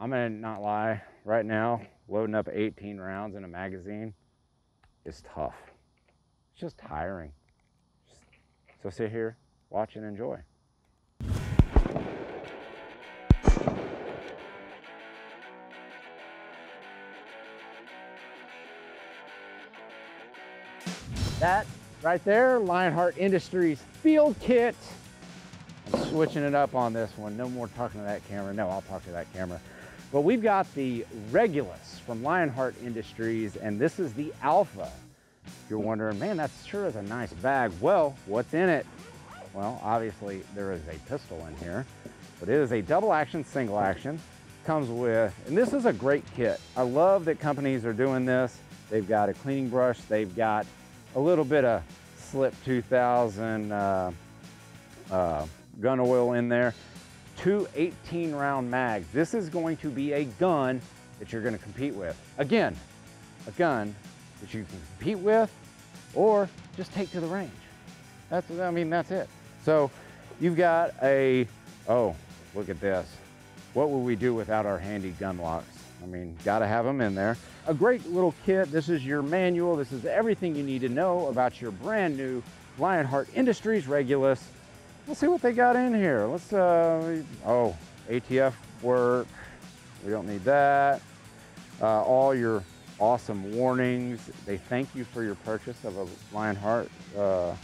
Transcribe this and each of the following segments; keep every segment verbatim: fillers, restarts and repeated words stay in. I'm gonna not lie, right now, loading up eighteen rounds in a magazine is tough. It's just tiring. So sit here, watch and enjoy. That right there, Lionheart Industries field kit. I'm switching it up on this one. No more talking to that camera. No, I'll talk to that camera. But we've got the Regulus from Lionheart Industries, and this is the Alpha. You're wondering, man, that sure is a nice bag. Well, what's in it? Well, obviously there is a pistol in here, but it is a double action, single action. Comes with, and this is a great kit. I love that companies are doing this. They've got a cleaning brush. They've got a little bit of Slip two thousand uh, uh, gun oil in there. Two eighteen round mags. This is going to be a gun that you're gonna compete with. Again, a gun that you can compete with or just take to the range. That's, I mean, that's it. So you've got a, oh, look at this. What would we do without our handy gun locks? I mean, gotta have them in there. A great little kit. This is your manual. This is everything you need to know about your brand new Lionheart Industries Regulus. Let's see what they got in here. Let's, uh, oh, A T F work. We don't need that. Uh, all your awesome warnings. They thank you for your purchase of a Lionheart uh,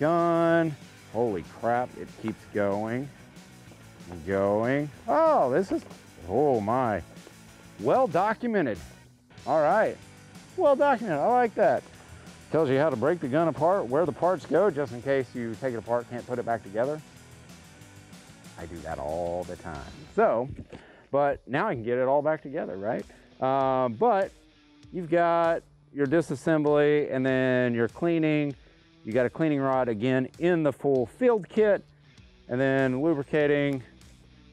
gun. Holy crap, it keeps going and going. Oh, this is, oh my. Well documented. All right, well documented, I like that. Tells you how to break the gun apart, where the parts go, just in case you take it apart, can't put it back together. I do that all the time. So, but now I can get it all back together, right? Uh, but you've got your disassembly and then your cleaning. You got a cleaning rod again in the full field kit, and then lubricating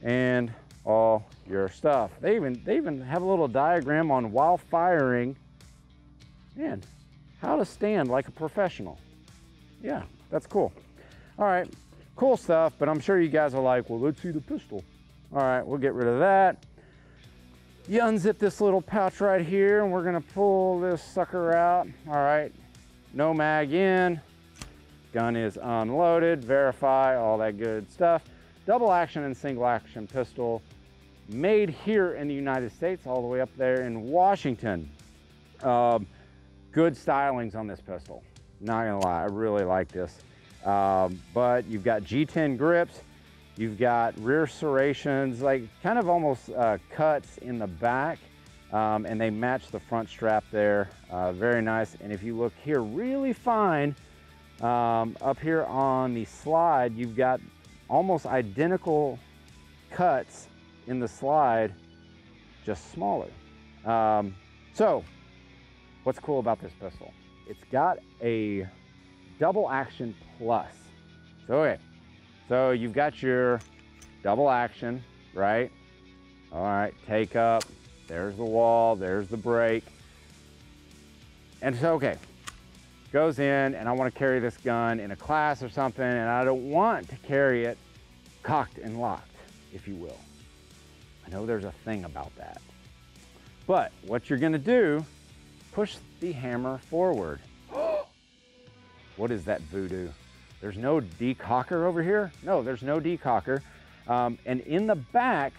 and all your stuff. They even, they even have a little diagram on while firing. Man. How to stand like a professional. Yeah, that's cool. All right, cool stuff, but I'm sure you guys are like, well, let's see the pistol. All right, we'll get rid of that. You unzip this little pouch right here, and we're gonna pull this sucker out. All right, no mag in. Gun is unloaded, verify, all that good stuff. Double action and single action pistol, made here in the United States, all the way up there in Washington. Um, Good stylings on this pistol. Not gonna lie, I really like this. Um, but you've got G ten grips, you've got rear serrations, like kind of almost uh, cuts in the back, um, and they match the front strap there. Uh, very nice. And if you look here really fine, um, up here on the slide, you've got almost identical cuts in the slide, just smaller. Um, so. What's cool about this pistol? It's got a double action plus. So, okay, so you've got your double action, right? All right, take up, there's the wall, there's the brake. And so, okay, goes in, and I wanna carry this gun in a class or something, and I don't want to carry it cocked and locked, if you will. I know there's a thing about that. But what you're gonna do, push the hammer forward. What is that voodoo? There's no decocker over here? No, there's no decocker. Um, and in the back,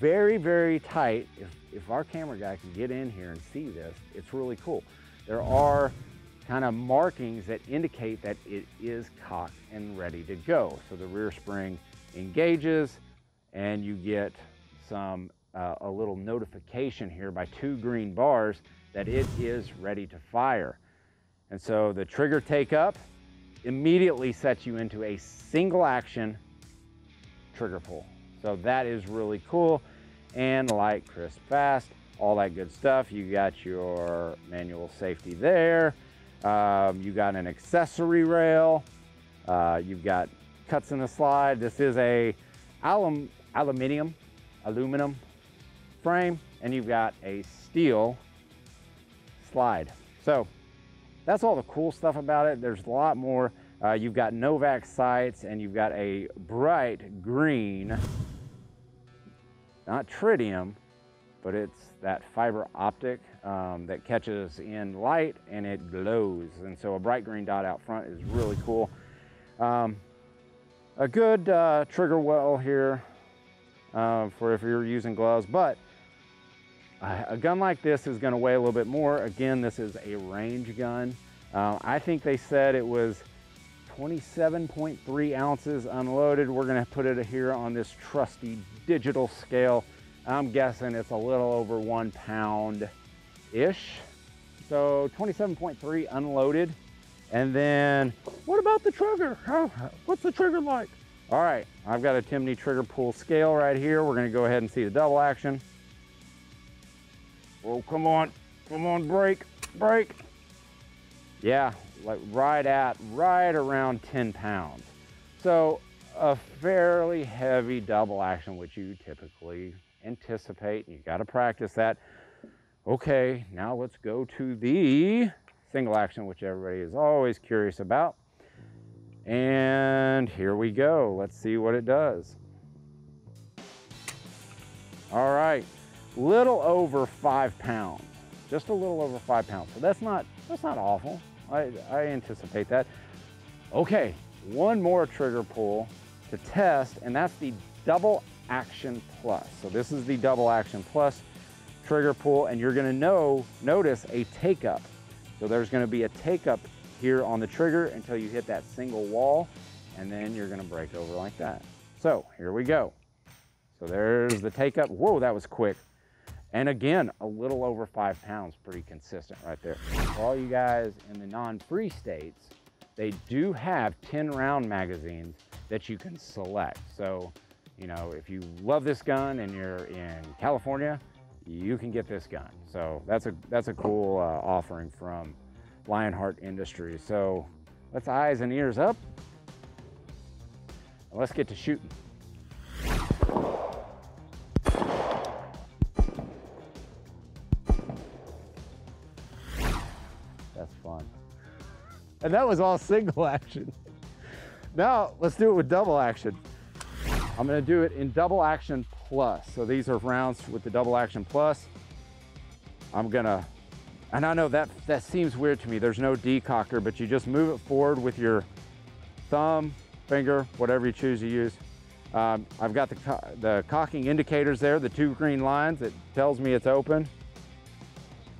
very, very tight. If, if our camera guy can get in here and see this, it's really cool. There are kind of markings that indicate that it is cocked and ready to go. So the rear spring engages, and you get some uh, a little notification here by two green bars that it is ready to fire. And so the trigger take up immediately sets you into a single action trigger pull. So that is really cool. And light, crisp, fast, all that good stuff. You got your manual safety there. Um, you got an accessory rail. Uh, you've got cuts in the slide. This is a alum, aluminum, aluminum frame, and you've got a steel slide. So that's all the cool stuff about it. There's a lot more. Uh, you've got Novak sights, and you've got a bright green not tritium, but it's that fiber optic um, that catches in light and it glows. And so a bright green dot out front is really cool. Um, a good uh, trigger well here uh, for if you're using gloves, but a gun like this is gonna weigh a little bit more. Again, this is a range gun. Uh, I think they said it was twenty-seven point three ounces unloaded. We're gonna put it here on this trusty digital scale. I'm guessing it's a little over one pound-ish. So twenty-seven point three unloaded. And then, what about the trigger? Oh, what's the trigger like? All right, I've got a Timney trigger pull scale right here. We're gonna go ahead and see the double action. Oh, come on, come on, break, break. Yeah, like right at, right around ten pounds. So a fairly heavy double action, which you typically anticipate, and you gotta practice that. Okay, now let's go to the single action, which everybody is always curious about. And here we go, let's see what it does. All right. Little over five pounds, just a little over five pounds. So that's not that's not awful. I, I anticipate that. Okay, one more trigger pull to test, and that's the double action plus. So this is the double action plus trigger pull, and you're gonna know notice a take up. So there's gonna be a take up here on the trigger until you hit that single wall, and then you're gonna break over like that. So here we go. So there's the take up. Whoa, that was quick. And again, a little over five pounds, pretty consistent right there. For all you guys in the non-free states, they do have ten round magazines that you can select. So, you know, if you love this gun and you're in California, you can get this gun. So that's a, that's a cool uh, offering from Lionheart Industries. So let's eyes and ears up, and let's get to shooting. And that was all single action. Now, let's do it with double action. I'm gonna do it in double action plus. So these are rounds with the double action plus. I'm gonna, and I know that, that seems weird to me. There's no decocker, but you just move it forward with your thumb, finger, whatever you choose to use. Um, I've got the, co the cocking indicators there, the two green lines that tells me it's open.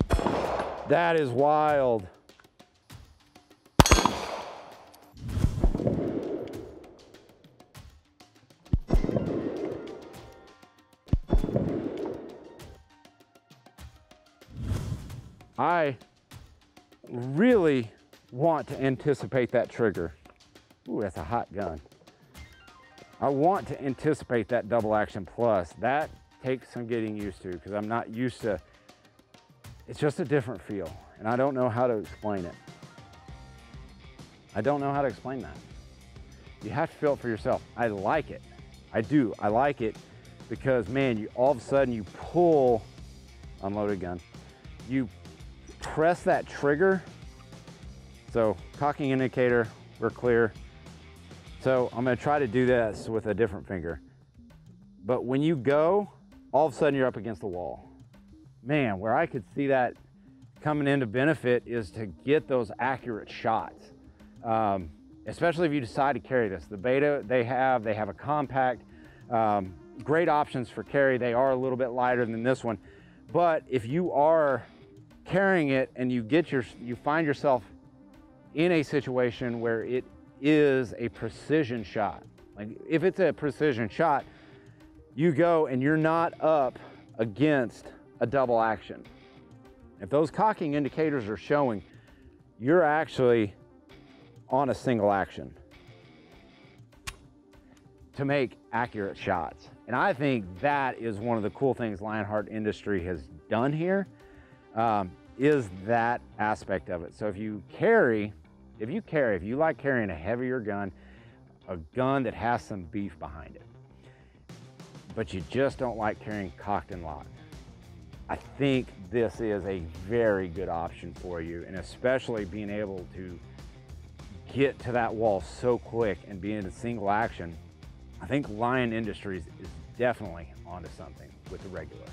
That is wild. I really want to anticipate that trigger. Ooh, that's a hot gun. I want to anticipate that double action plus. That takes some getting used to because I'm not used to, it's just a different feel and I don't know how to explain it. I don't know how to explain that. You have to feel it for yourself. I like it. I do, I like it because man, you all of a sudden you pull, unloaded gun, you press that trigger. So cocking indicator, we're clear. So I'm gonna try to do this with a different finger. But when you go, all of a sudden you're up against the wall. Man, where I could see that coming into benefit is to get those accurate shots. Um, especially if you decide to carry this. The beta they have, they have a compact, um, great options for carry. They are a little bit lighter than this one. But if you are carrying it and you get your, you find yourself in a situation where it is a precision shot. Like if it's a precision shot, you go and you're not up against a double action. If those cocking indicators are showing, you're actually on a single action to make accurate shots. And I think that is one of the cool things Lionheart Industry has done here. Um, is that aspect of it. So if you carry, if you carry, if you like carrying a heavier gun, a gun that has some beef behind it, but you just don't like carrying cocked and locked, I think this is a very good option for you. And especially being able to get to that wall so quick and being in a single action, I think Lion Industries is definitely onto something with the Regulus.